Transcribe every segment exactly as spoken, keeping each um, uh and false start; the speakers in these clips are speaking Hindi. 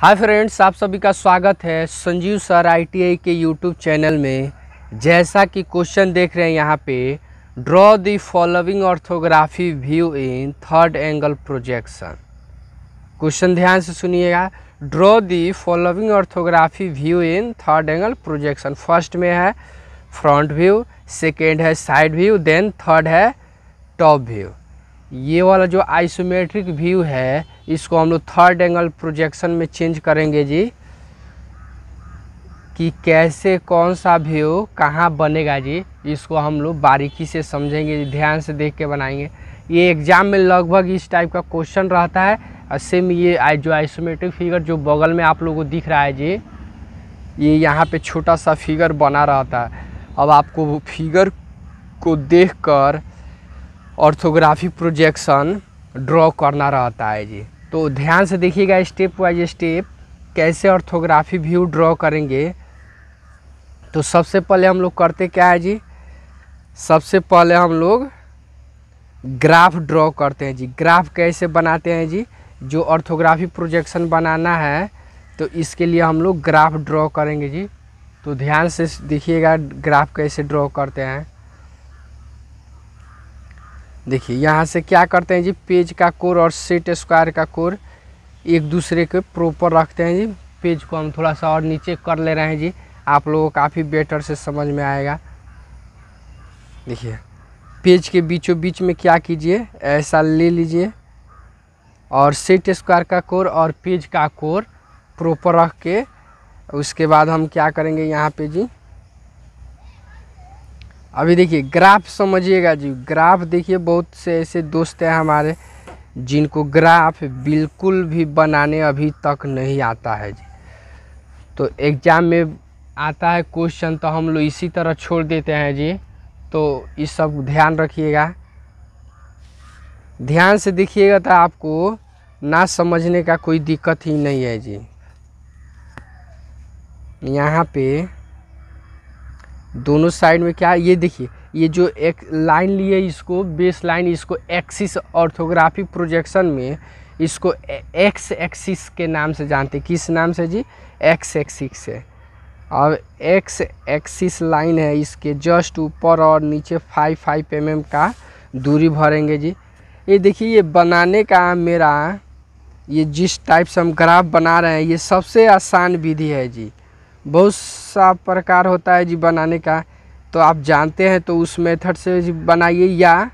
हाय फ्रेंड्स, आप सभी का स्वागत है Sanjeev sir I T I के यूट्यूब चैनल में। जैसा कि क्वेश्चन देख रहे हैं यहाँ पे, draw the following orthography view in third angle projection. Question ध्यान से सुनिएगा, draw the following orthography view in third angle projection. First में है फ्रंट व्यू, सेकेंड है साइड व्यू, देन थर्ड है टॉप व्यू। ये वाला जो आइसोमेट्रिक व्यू है, इसको हम लोग थर्ड एंगल प्रोजेक्शन में चेंज करेंगे जी, कि कैसे कौन सा व्यू कहाँ बनेगा जी, इसको हम लोग बारीकी से समझेंगे, ध्यान से देख के बनाएंगे। ये एग्ज़ाम में लगभग इस टाइप का क्वेश्चन रहता है। और सेम ये जो आइसोमेट्रिक फिगर जो बगल में आप लोगों को दिख रहा है जी, ये यहाँ पे छोटा सा फिगर बना रहता है। अब आपको वो फिगर को देख कर ऑर्थोग्राफिक प्रोजेक्शन ड्रॉ करना रहता है जी। तो ध्यान से देखिएगा, स्टेप वाइज स्टेप कैसे ऑर्थोग्राफी व्यू ड्रॉ करेंगे। तो सबसे पहले हम लोग करते क्या है जी, सबसे पहले हम लोग ग्राफ ड्रॉ करते हैं जी। ग्राफ कैसे बनाते हैं जी, जो ऑर्थोग्राफिक प्रोजेक्शन बनाना है तो इसके लिए हम लोग ग्राफ ड्रॉ करेंगे जी। तो ध्यान से देखिएगा ग्राफ कैसे ड्रॉ करते हैं। देखिए यहाँ से क्या करते हैं जी, पेज का कोर और सेट स्क्वायर का कोर एक दूसरे के प्रॉपर रखते हैं जी। पेज को हम थोड़ा सा और नीचे कर ले रहे हैं जी, आप लोगों को काफ़ी बेटर से समझ में आएगा। देखिए पेज के बीचों बीच में क्या कीजिए, ऐसा ले लीजिए और सेट स्क्वायर का कोर और पेज का कोर प्रॉपर रख के उसके बाद हम क्या करेंगे यहाँ पे जी। अभी देखिए ग्राफ समझिएगा जी, ग्राफ देखिए बहुत से ऐसे दोस्त हैं हमारे जिनको ग्राफ बिल्कुल भी बनाने अभी तक नहीं आता है जी। तो एग्ज़ाम में आता है क्वेश्चन तो हम लोग इसी तरह छोड़ देते हैं जी। तो इस सब ध्यान रखिएगा, ध्यान से देखिएगा तो आपको ना समझने का कोई दिक्कत ही नहीं है जी। यहाँ पे दोनों साइड में क्या, ये देखिए ये जो एक लाइन लिए, इसको बेस लाइन, इसको एक्सिस ऑर्थोग्राफिक प्रोजेक्शन में इसको एक्स एक्सिस के नाम से जानते हैं। किस नाम से जी, एक्स एक्सिस से। और एक्स एक्सिस लाइन है, इसके जस्ट ऊपर और नीचे फाइव फाइव एम एम का दूरी भरेंगे जी। ये देखिए ये बनाने का मेरा, ये जिस टाइप से हम ग्राफ बना रहे हैं ये सबसे आसान विधि है जी। बहुत सा प्रकार होता है जी बनाने का, तो आप जानते हैं तो उस मेथड से बनाइए, या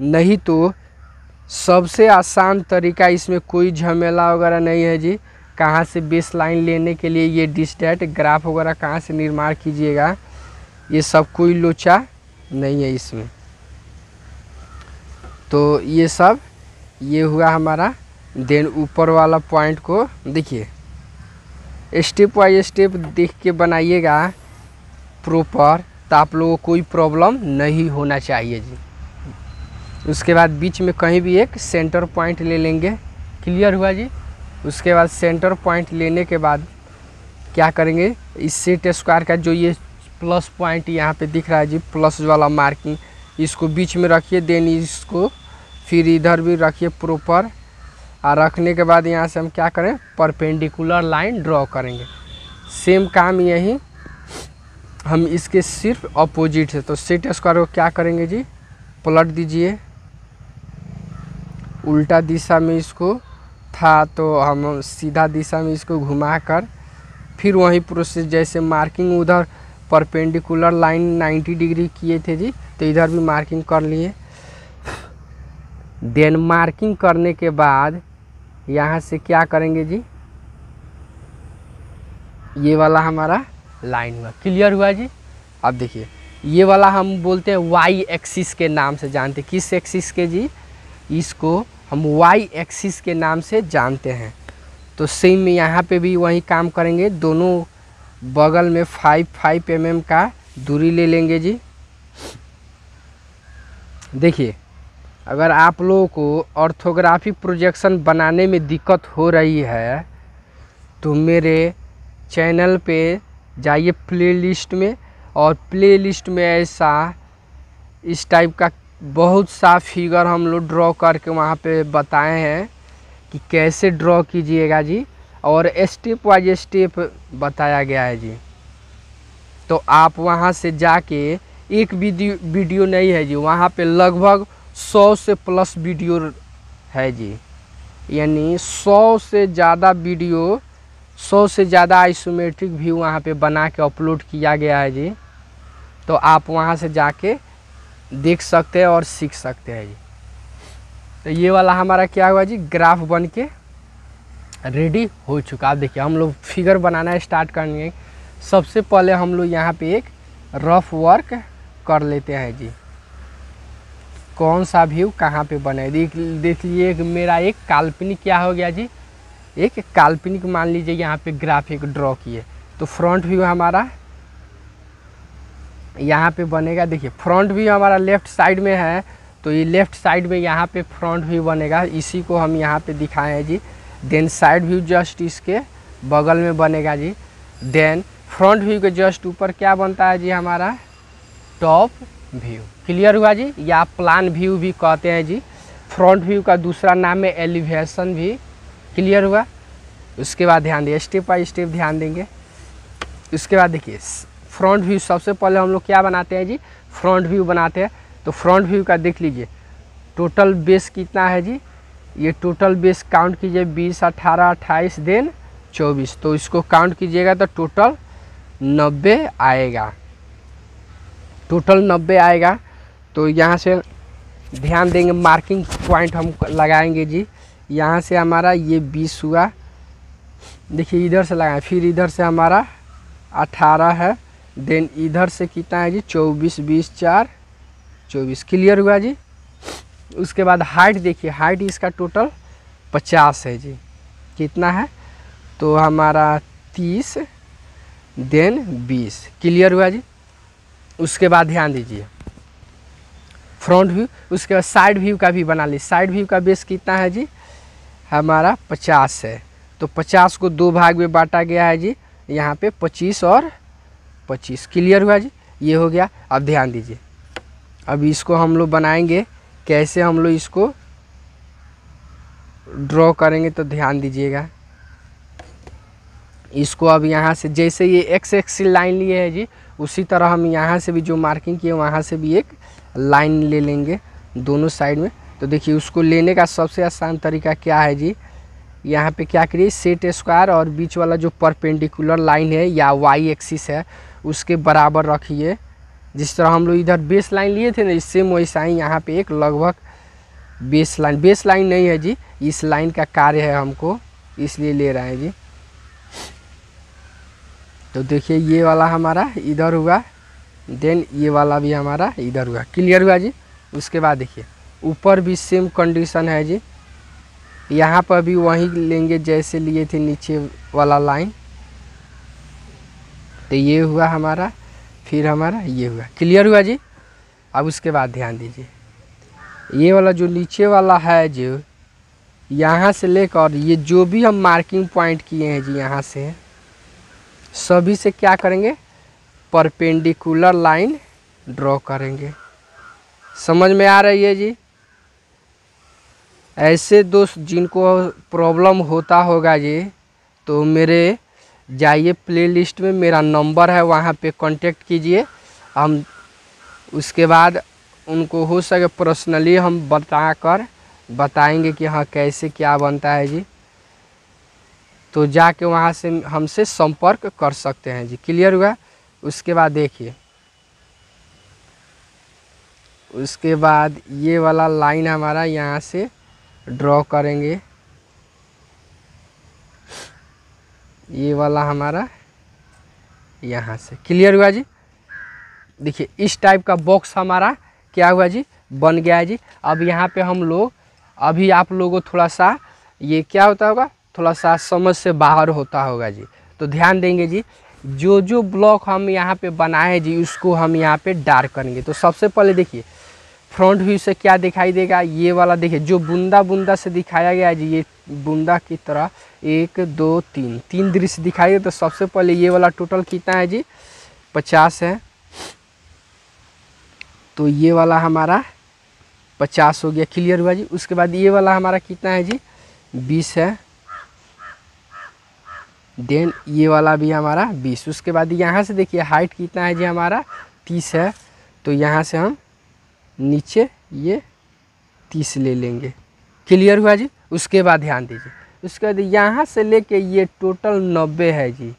नहीं तो सबसे आसान तरीका, इसमें कोई झमेला वगैरह नहीं है जी। कहाँ से बेस लाइन लेने के लिए ये डिस्टेंट ग्राफ वगैरह कहाँ से निर्माण कीजिएगा, ये सब कोई लोचा नहीं है इसमें। तो ये सब ये हुआ हमारा। देन ऊपर वाला पॉइंट को देखिए, स्टेप बाई स्टेप देख के बनाइएगा प्रॉपर, तो आप लोगों को कोई प्रॉब्लम नहीं होना चाहिए जी। उसके बाद बीच में कहीं भी एक सेंटर पॉइंट ले लेंगे, क्लियर हुआ जी। उसके बाद सेंटर पॉइंट लेने के बाद क्या करेंगे, इस सेट स्क्वायर का जो ये प्लस पॉइंट यहाँ पे दिख रहा है जी, प्लस वाला मार्किंग, इसको बीच में रखिए। देन इसको फिर इधर भी रखिए प्रॉपर, और रखने के बाद यहाँ से हम क्या करें, परपेंडिकुलर लाइन ड्रॉ करेंगे। सेम काम यही हम इसके सिर्फ अपोजिट है। तो सेट स्क्वायर को क्या करेंगे जी, पलट दीजिए उल्टा दिशा में, इसको था तो हम सीधा दिशा में इसको घुमाकर फिर वही प्रोसेस, जैसे मार्किंग उधर परपेंडिकुलर लाइन नाइन्टी डिग्री किए थे जी, तो इधर भी मार्किंग कर लिए। देन मार्किंग करने के बाद यहाँ से क्या करेंगे जी, ये वाला हमारा लाइन हुआ, क्लियर हुआ जी। अब देखिए ये वाला हम बोलते हैं वाई एक्सिस के नाम से जानते हैं। किस एक्सिस के जी, इसको हम वाई एक्सिस के नाम से जानते हैं। तो सेम यहाँ पे भी वही काम करेंगे, दोनों बगल में फाइव फाइव एम एम का दूरी ले लेंगे जी। देखिए अगर आप लोगों को ऑर्थोग्राफिक प्रोजेक्शन बनाने में दिक्कत हो रही है तो मेरे चैनल पे जाइए प्लेलिस्ट में, और प्लेलिस्ट में ऐसा इस टाइप का बहुत सा फिगर हम लोग ड्रॉ करके वहाँ पे बताए हैं कि कैसे ड्रॉ कीजिएगा जी। और स्टेप वाइज स्टेप बताया गया है जी। तो आप वहां से जाके एक वीडियो वीडियो नहीं है जी, वहां पे लगभग सौ से प्लस वीडियो है जी, यानी सौ से ज़्यादा वीडियो, सौ से ज़्यादा आइसोमेट्रिक भी वहाँ पे बना के अपलोड किया गया है जी। तो आप वहाँ से जाके देख सकते हैं और सीख सकते हैं जी। तो ये वाला हमारा क्या हुआ जी, ग्राफ बन के रेडी हो चुका। आप देखिए हम लोग फिगर बनाना स्टार्ट करेंगे। सबसे पहले हम लोग यहाँ पे एक रफ वर्क कर लेते हैं जी, कौन सा व्यू कहाँ पे बने। देख देख लीजिए मेरा एक काल्पनिक क्या हो गया जी, एक काल्पनिक मान लीजिए यहाँ पे ग्राफिक ड्रॉ किए। तो फ्रंट व्यू हमारा यहाँ पे बनेगा। देखिए फ्रंट व्यू हमारा लेफ़्ट साइड में है, तो ये लेफ़्ट साइड में यहाँ पे फ्रंट व्यू बनेगा, इसी को हम यहाँ पे दिखाए हैं जी। देन साइड व्यू जस्ट इसके बगल में बनेगा जी। देन फ्रंट व्यू के जस्ट ऊपर क्या बनता है जी, हमारा टॉप व्यू। क्लियर हुआ जी, या प्लान व्यू भी कहते हैं जी। फ्रंट व्यू का दूसरा नाम है एलिवेशन भी। क्लियर हुआ। उसके बाद ध्यान दें, स्टेप बाई स्टेप ध्यान देंगे। उसके बाद देखिए फ्रंट व्यू, सबसे पहले हम लोग क्या बनाते हैं जी, फ्रंट व्यू बनाते हैं। तो फ्रंट व्यू का देख लीजिए टोटल बेस कितना है जी, ये टोटल बेस काउंट कीजिए बीस, अट्ठारह, अट्ठाईस, देन चौबीस। तो इसको काउंट कीजिएगा तो टोटल नब्बे आएगा, टोटल नब्बे आएगा। तो यहाँ से ध्यान देंगे, मार्किंग पॉइंट हम लगाएंगे जी। यहाँ से हमारा ये बीस हुआ, देखिए इधर से लगाएं, फिर इधर से हमारा अठारह है, देन इधर से कितना है जी, चौबीस, बीस, चार, चौबीस। क्लियर हुआ जी। उसके बाद हाइट देखिए, हाइट इसका टोटल पचास है जी। कितना है, तो हमारा तीस, देन बीस। क्लियर हुआ जी। उसके बाद ध्यान दीजिए फ्रंट व्यू, उसके बाद साइड व्यू का भी बना ली। साइड व्यू का बेस कितना है जी, हमारा पचास है। तो पचास को दो भाग में बांटा गया है जी, यहाँ पे पच्चीस और पच्चीस। क्लियर हुआ जी, ये हो गया। अब ध्यान दीजिए, अब इसको हम लोग बनाएंगे कैसे, हम लोग इसको ड्रॉ करेंगे। तो ध्यान दीजिएगा इसको, अब यहाँ से जैसे ये एक्स एक्सिस लाइन लिए है जी, उसी तरह हम यहाँ से भी जो मार्किंग किए वहाँ से भी एक लाइन ले लेंगे दोनों साइड में। तो देखिए उसको लेने का सबसे आसान तरीका क्या है जी, यहाँ पे क्या करिए, सेट स्क्वायर और बीच वाला जो परपेंडिकुलर लाइन है या वाई एक्सिस है उसके बराबर रखिए। जिस तरह हम लोग इधर बेस लाइन लिए थे ना, इससे वैसा ही यहाँ पे एक लगभग बेस लाइन, बेस लाइन नहीं है जी, इस लाइन का कार्य है, हमको इसलिए ले रहे हैं जी। तो देखिए ये वाला हमारा इधर हुआ, देन ये वाला भी हमारा इधर हुआ। क्लियर हुआ जी। उसके बाद देखिए ऊपर भी सेम कंडीशन है जी, यहाँ पर भी वही लेंगे जैसे लिए थे नीचे वाला लाइन। तो ये हुआ हमारा, फिर हमारा ये हुआ। क्लियर हुआ जी। अब उसके बाद ध्यान दीजिए, ये वाला जो नीचे वाला है जो, यहाँ से लेकर ये जो भी हम मार्किंग पॉइंट किए हैं जी, यहाँ से सभी से क्या करेंगे, परपेंडिकुलर लाइन ड्रॉ करेंगे। समझ में आ रही है जी। ऐसे दोस्त जिनको प्रॉब्लम होता होगा जी, तो मेरे जाइए प्लेलिस्ट में मेरा नंबर है, वहाँ पे कांटेक्ट कीजिए। हम उसके बाद उनको हो सके पर्सनली हम बताकर बताएंगे कि हाँ कैसे क्या बनता है जी। तो जाके वहाँ से हमसे संपर्क कर सकते हैं जी। क्लियर हुआ। उसके बाद देखिए, उसके बाद ये वाला लाइन हमारा यहाँ से ड्रॉ करेंगे, ये वाला हमारा यहाँ से। क्लियर हुआ जी। देखिए इस टाइप का बॉक्स हमारा क्या हुआ जी, बन गया है जी। अब यहाँ पे हम लोग, अभी आप लोगों थोड़ा सा ये क्या होता होगा, थोड़ा सा समझ से बाहर होता होगा जी। तो ध्यान देंगे जी, जो जो ब्लॉक हम यहाँ पे बनाए जी उसको हम यहाँ पे डार्क करेंगे। तो सबसे पहले देखिए फ्रंट व्यू से क्या दिखाई देगा, ये वाला देखिए जो बूंदा बूंदा से दिखाया गया है जी, ये बूंदा की तरह एक दो तीन तीन दृश्य दिखाई दे। तो सबसे पहले ये वाला टोटल कितना है जी, पचास है। तो ये वाला हमारा पचास हो गया। क्लियर हुआ जी। उसके बाद ये वाला हमारा कितना है जी, बीस है। देन ये वाला भी हमारा बीस। उसके बाद यहाँ से देखिए हाइट कितना है जी हमारा तीस है, तो यहाँ से हम नीचे ये तीस ले लेंगे। क्लियर हुआ जी। उसके बाद ध्यान दीजिए, उसके बाद यहाँ से लेके ये टोटल नब्बे है जी,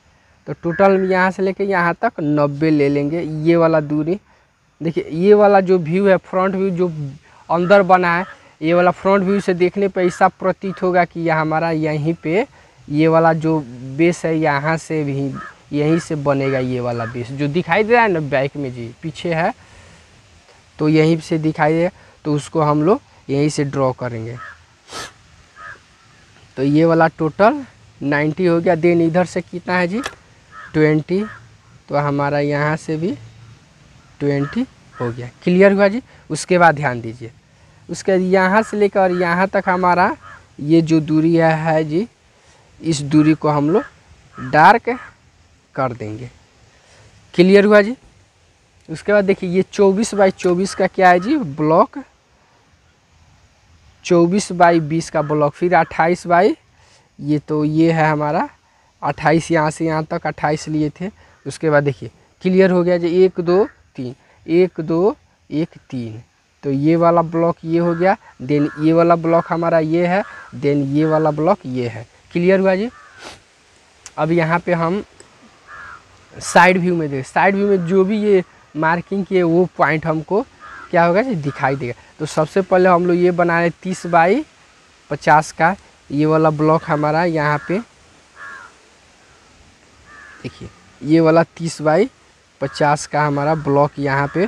तो टोटल यहाँ से लेके यहाँ तक नब्बे ले लेंगे। ये वाला दूरी देखिए, ये वाला जो व्यू है फ्रंट व्यू जो अंदर बना है, ये वाला फ्रंट व्यू से देखने पे ऐसा प्रतीत होगा कि यह हमारा यहीं पे ये वाला जो बेस है यहाँ से भी यहीं से बनेगा। ये वाला बेस जो दिखाई दे रहा है ना बैक में जी पीछे है, तो यहीं से दिखाई दे, तो उसको हम लोग यहीं से ड्रॉ करेंगे। तो ये वाला टोटल नब्बे हो गया। देन इधर से कितना है जी बीस, तो हमारा यहाँ से भी बीस हो गया। क्लियर हुआ जी। उसके बाद ध्यान दीजिए, उसके बाद यहाँ से लेकर यहाँ तक हमारा ये जो दूरी है, है जी, इस दूरी को हम लोग डार्क कर देंगे। क्लियर हुआ जी। उसके बाद देखिए ये चौबीस बाई चौबीस का क्या है जी ब्लॉक, चौबीस बाई बीस का ब्लॉक, फिर अट्ठाईस बाई ये, तो ये है हमारा अट्ठाईस, यहाँ से यहाँ तक अट्ठाईस लिए थे। उसके बाद देखिए क्लियर हो गया जी, एक दो तीन, एक दो एक तीन, तो ये वाला ब्लॉक ये हो गया। देन ये वाला ब्लॉक हमारा ये है, देन ये वाला ब्लॉक ये है। क्लियर हुआ जी। अब यहाँ पे हम साइड व्यू में देख, साइड व्यू में जो भी ये मार्किंग किए वो पॉइंट हमको क्या होगा जी दिखाई देगा। तो सबसे पहले हम लोग ये बना रहे तीस बाई पचास का, ये वाला ब्लॉक हमारा यहाँ पे देखिए, ये वाला तीस बाई पचास का हमारा ब्लॉक यहाँ पे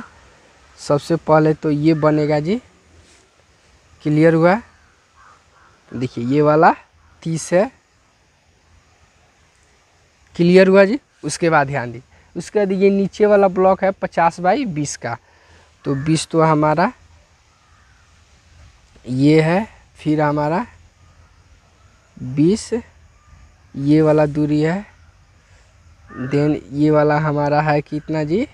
सबसे पहले तो ये बनेगा जी। क्लियर हुआ। देखिए ये वाला तीस है। क्लियर हुआ जी। उसके बाद ध्यान दी, उसके बाद ये नीचे वाला ब्लॉक है पचास बाई बीस का, तो बीस तो हमारा ये है, फिर हमारा बीस ये वाला दूरी है, देन ये वाला हमारा है कितना जी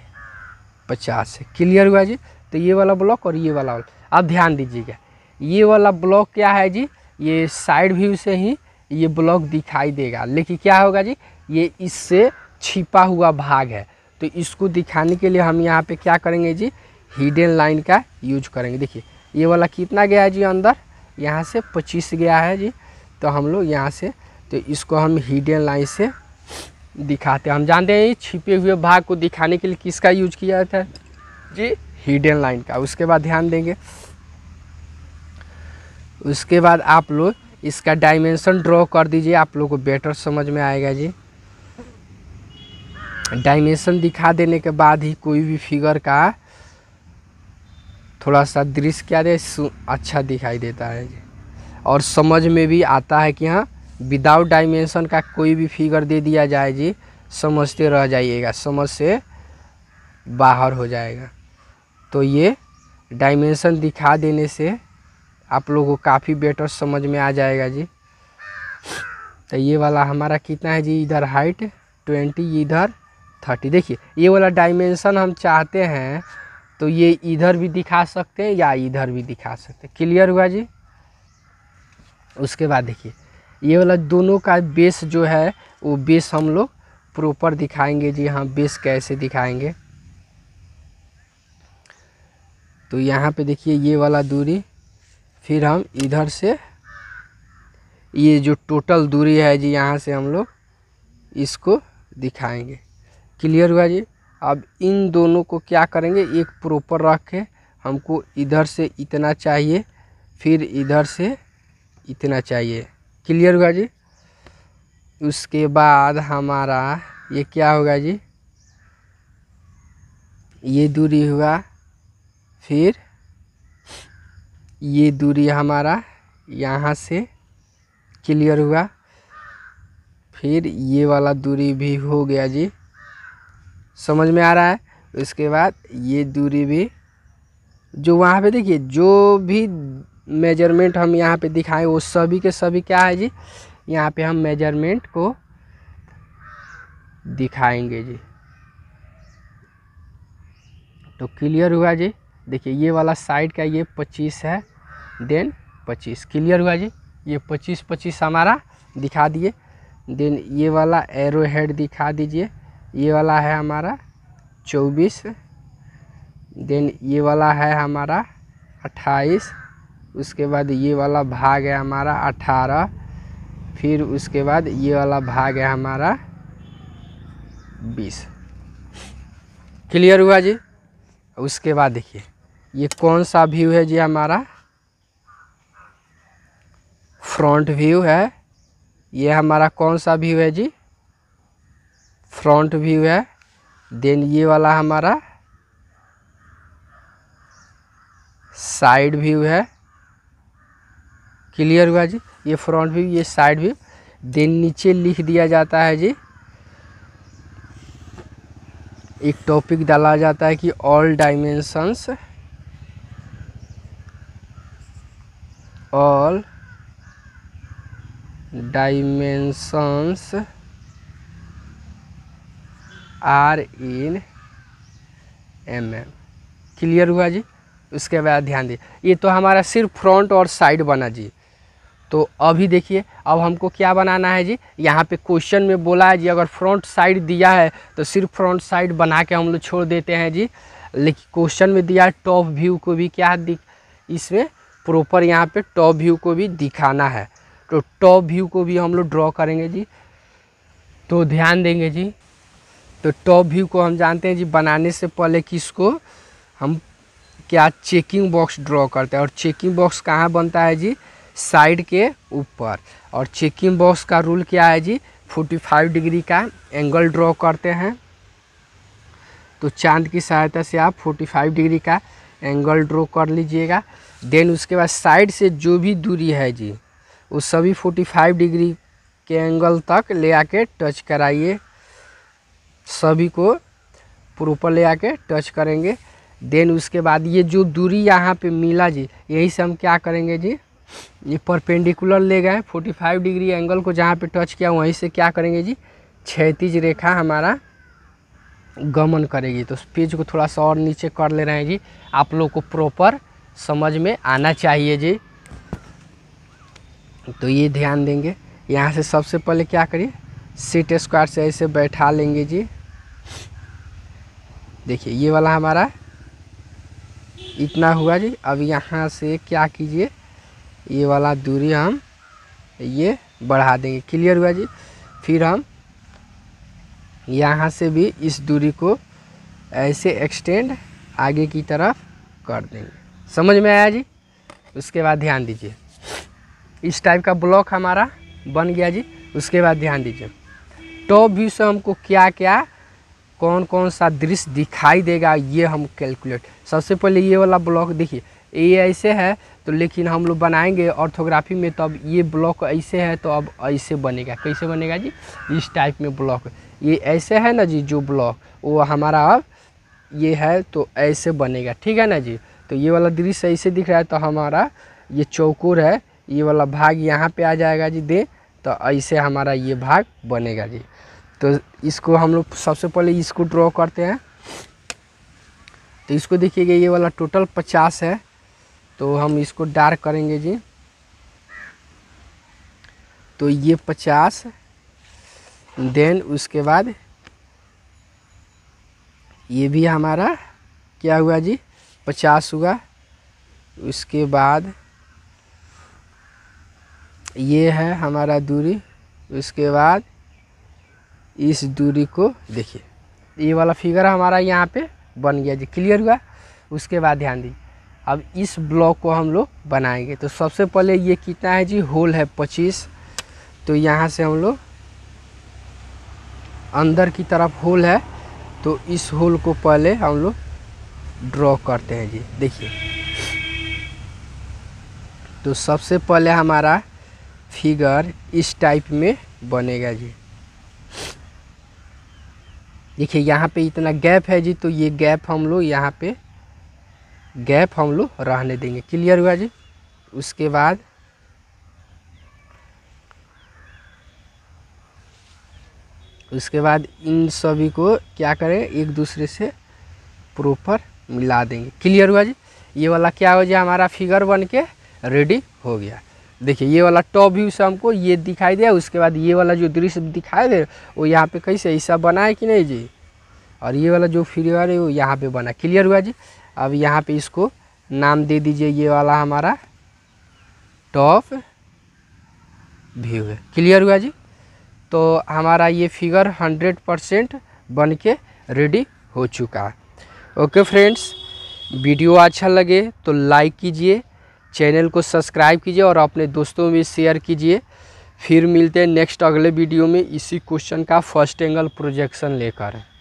पचास। क्लियर हुआ जी। तो ये वाला ब्लॉक और ये वाला, अब ध्यान दीजिएगा ये वाला ब्लॉक क्या है जी, ये साइड व्यू से ही ये ब्लॉक दिखाई देगा, लेकिन क्या होगा जी ये इससे छिपा हुआ भाग है। तो इसको दिखाने के लिए हम यहाँ पे क्या करेंगे जी हिडन लाइन का यूज करेंगे। देखिए ये वाला कितना गया है जी अंदर, यहाँ से पच्चीस गया है जी, तो हम लोग यहाँ से तो इसको हम हिडन लाइन से दिखाते हैं। हम जानते हैं छिपे हुए भाग को दिखाने के लिए किसका यूज किया जाता है जी हिडन लाइन का। उसके बाद ध्यान देंगे, उसके बाद आप लोग इसका डायमेंशन ड्रॉ कर दीजिए, आप लोगों को बेटर समझ में आएगा जी। डायमेंशन दिखा देने के बाद ही कोई भी फिगर का थोड़ा सा दृश्य क्या दे अच्छा दिखाई देता है जी, और समझ में भी आता है कि हाँ विदाउट डायमेंशन का कोई भी फिगर दे दिया जाए जी समझते रह जाइएगा, समझ से बाहर हो जाएगा। तो ये डायमेंशन दिखा देने से आप लोगों को काफ़ी बेटर समझ में आ जाएगा जी। तो ये वाला हमारा कितना है जी, इधर हाइट बीस, इधर तीस। देखिए ये वाला डायमेंशन हम चाहते हैं तो ये इधर भी दिखा सकते हैं या इधर भी दिखा सकते हैं। क्लियर हुआ जी। उसके बाद देखिए ये वाला दोनों का बेस जो है वो बेस हम लोग प्रॉपर दिखाएंगे जी। हाँ बेस कैसे दिखाएंगे, तो यहाँ पे देखिए ये वाला दूरी, फिर हम इधर से ये जो टोटल दूरी है जी यहाँ से हम लोग इसको दिखाएंगे। क्लियर हुआ जी। अब इन दोनों को क्या करेंगे एक प्रॉपर रख के, हमको इधर से इतना चाहिए फिर इधर से इतना चाहिए। क्लियर हुआ जी। उसके बाद हमारा ये क्या होगा जी, ये दूरी हुआ, फिर ये दूरी हमारा यहाँ से। क्लियर हुआ। फिर ये वाला दूरी भी हो गया जी, समझ में आ रहा है। उसके बाद ये दूरी भी जो वहाँ पे देखिए जो भी मेजरमेंट हम यहाँ पे दिखाएं वो सभी के सभी क्या है जी यहाँ पे हम मेजरमेंट को दिखाएंगे जी। तो क्लियर हुआ जी। देखिए ये वाला साइड का ये पच्चीस है, देन पच्चीस। क्लियर हुआ जी। ये पच्चीस पच्चीस हमारा दिखा दिए। देन ये वाला एरो हेड दिखा दीजिए, ये वाला है हमारा चौबीस, देन ये वाला है हमारा अट्ठाईस, उसके बाद ये वाला भाग है हमारा अट्ठारह, फिर उसके बाद ये वाला भाग है हमारा बीस। क्लियर हुआ जी। उसके बाद देखिए ये कौन सा व्यू है जी, हमारा फ्रंट व्यू है। ये हमारा कौन सा व्यू है जी, फ्रंट व्यू है। देन ये वाला हमारा साइड व्यू है। क्लियर हुआ जी, ये फ्रंट व्यू, ये साइड व्यू। देन नीचे लिख दिया जाता है जी, एक टॉपिक डाला जाता है कि all dimensions, all dimensions are in m m. Clear हुआ जी। उसके बाद ध्यान दें, ये तो हमारा सिर्फ फ्रंट और साइड बना जी। तो अभी देखिए अब हमको क्या बनाना है जी, यहाँ पे क्वेश्चन में बोला है जी अगर फ्रंट साइड दिया है तो सिर्फ फ्रंट साइड बना के हम लोग छोड़ देते हैं जी, लेकिन क्वेश्चन में दिया है टॉप व्यू को भी क्या दिख, इसमें प्रॉपर यहाँ पे टॉप व्यू को भी दिखाना है, तो टॉप व्यू को भी हम लोग ड्रॉ करेंगे जी। तो ध्यान देंगे जी, तो टॉप व्यू को हम जानते हैं जी बनाने से पहले किसको हम क्या चेकिंग बॉक्स ड्रॉ करते हैं, और चेकिंग बॉक्स कहाँ बनता है जी, साइड के ऊपर। और चेकिंग बॉक्स का रूल क्या है जी, पैंतालीस डिग्री का एंगल ड्रॉ करते हैं। तो चांद की सहायता से आप पैंतालीस डिग्री का एंगल ड्रॉ कर लीजिएगा। देन उसके बाद साइड से जो भी दूरी है जी वो सभी पैंतालीस डिग्री के एंगल तक ले आके टच कराइए, सभी को प्रॉपर ले आके टच करेंगे। देन उसके बाद ये जो दूरी यहाँ पे मिला जी यही से हम क्या करेंगे जी, ये परपेंडिकुलर ले गए, पैंतालीस डिग्री एंगल को जहाँ पे टच किया वहीं से क्या करेंगे जी, क्षैतिज रेखा हमारा गमन करेगी। तो पेज को थोड़ा सा और नीचे कर ले रहे हैं जी, आप लोग को प्रॉपर समझ में आना चाहिए जी। तो ये ध्यान देंगे, यहाँ से सबसे पहले क्या करिए, सीट स्क्वायर से ऐसे बैठा लेंगे जी। देखिए ये वाला हमारा इतना हुआ जी। अब यहाँ से क्या कीजिए, ये वाला दूरी हम ये बढ़ा देंगे। क्लियर हुआ जी। फिर हम यहाँ से भी इस दूरी को ऐसे एक्सटेंड आगे की तरफ कर देंगे। समझ में आया जी। उसके बाद ध्यान दीजिए, इस टाइप का ब्लॉक हमारा बन गया जी। उसके बाद ध्यान दीजिए, टॉप व्यू से हमको क्या क्या कौन कौन सा दृश्य दिखाई देगा ये हम कैलकुलेट, सबसे पहले ये वाला ब्लॉक देखिए, ये ऐसे है तो लेकिन हम लोग बनाएंगे ऑर्थोग्राफी में, तो अब ये ब्लॉक ऐसे है तो अब ऐसे बनेगा। कैसे बनेगा जी, इस टाइप में ब्लॉक, ये ऐसे है ना जी, जो ब्लॉक वो हमारा अब ये है तो ऐसे बनेगा, ठीक है ना जी। तो ये वाला दृश्य ऐसे दिख रहा है तो हमारा ये चौकोर है, ये वाला भाग यहाँ पे आ जाएगा जी दे, तो ऐसे हमारा ये भाग बनेगा जी। तो इसको हम लोग सबसे पहले इसको ड्रॉ करते हैं। तो इसको देखिएगा, ये वाला टोटल पचास है तो हम इसको डार्क करेंगे जी। तो ये पचास, देन उसके बाद ये भी हमारा क्या हुआ जी, पचास हुआ। उसके बाद ये है हमारा दूरी, उसके बाद इस दूरी को देखिए, ये वाला फिगर हमारा यहाँ पे बन गया जी। क्लियर हुआ। उसके बाद ध्यान दीजिए, अब इस ब्लॉक को हम लोग बनाएंगे। तो सबसे पहले ये कितना है जी, होल है पच्चीस, तो यहाँ से हम लोग अंदर की तरफ होल है तो इस होल को पहले हम लोग ड्रॉ करते हैं जी। देखिए तो सबसे पहले हमारा फिगर इस टाइप में बनेगा जी। देखिए यहाँ पे इतना गैप है जी, तो ये गैप हम लोग यहाँ पे गैप हम लोग रहने देंगे। क्लियर हुआ जी। उसके बाद उसके बाद इन सभी को क्या करें, एक दूसरे से प्रॉपर मिला देंगे। क्लियर हुआ जी। ये वाला क्या हो जाए, हमारा फिगर बन के रेडी हो गया। देखिए ये वाला टॉप व्यू से हमको ये दिखाई दिया। उसके बाद ये वाला जो दृश्य दिखाई दे वो यहाँ पे कैसे ऐसा बना है कि नहीं जी, और ये वाला जो फ्री वायर है वो यहाँ पे बना। क्लियर हुआ जी। अब यहाँ पे इसको नाम दे दीजिए, ये वाला हमारा टॉप व्यू है। क्लियर हुआ जी। तो हमारा ये फिगर हंड्रेड परसेंट बन के रेडी हो चुका है। ओके फ्रेंड्स, वीडियो अच्छा लगे तो लाइक कीजिए, चैनल को सब्सक्राइब कीजिए और अपने दोस्तों में शेयर कीजिए। फिर मिलते हैं नेक्स्ट अगले वीडियो में इसी क्वेश्चन का फर्स्ट एंगल प्रोजेक्शन लेकर।